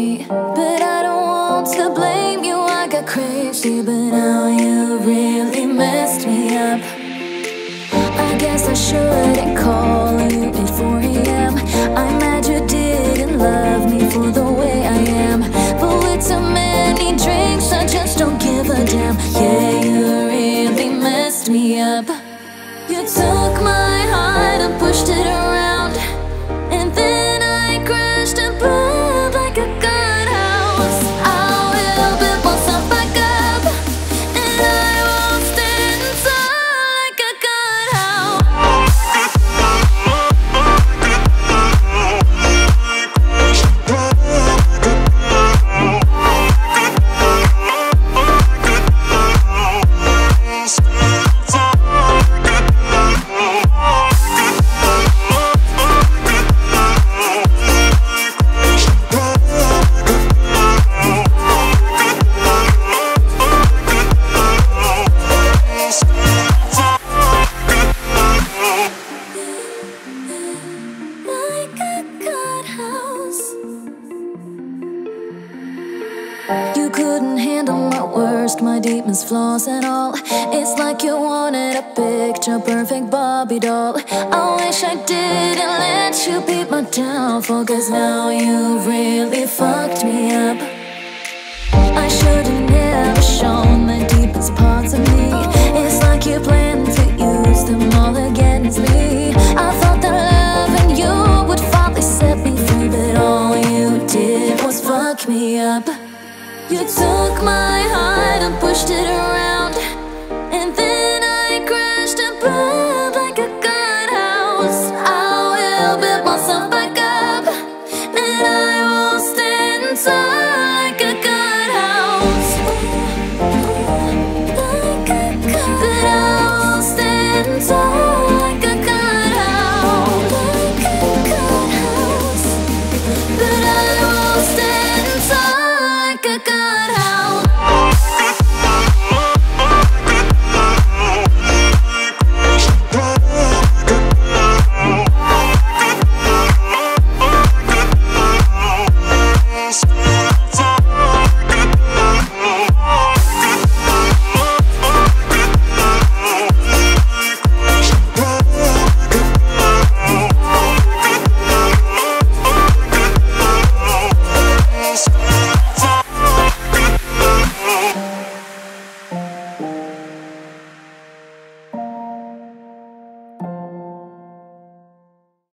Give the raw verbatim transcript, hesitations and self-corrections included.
me. But I don't want to blame you, I got crazy. But now you really messed me up. I guess I shouldn't call you at four A M I'm mad you didn't love me for the way I am. But with so many drinks, I just don't give a damn. Yeah, you really messed me up. You took my heart and pushed it around, and then I crashed and burned like a good house. I will build myself back up, and I won't stand tall like a good house. You couldn't handle my worst, my deepest flaws and all. It's like you wanted a picture perfect Barbie doll. I wish I didn't let you be my downfall, 'cause now you really fucked me up. I should've never shown the deepest parts of me. It's like you planned to use them all against me. I thought that loving you would finally set me free, but all you did was fuck me up. You took my heart and pushed it around, and then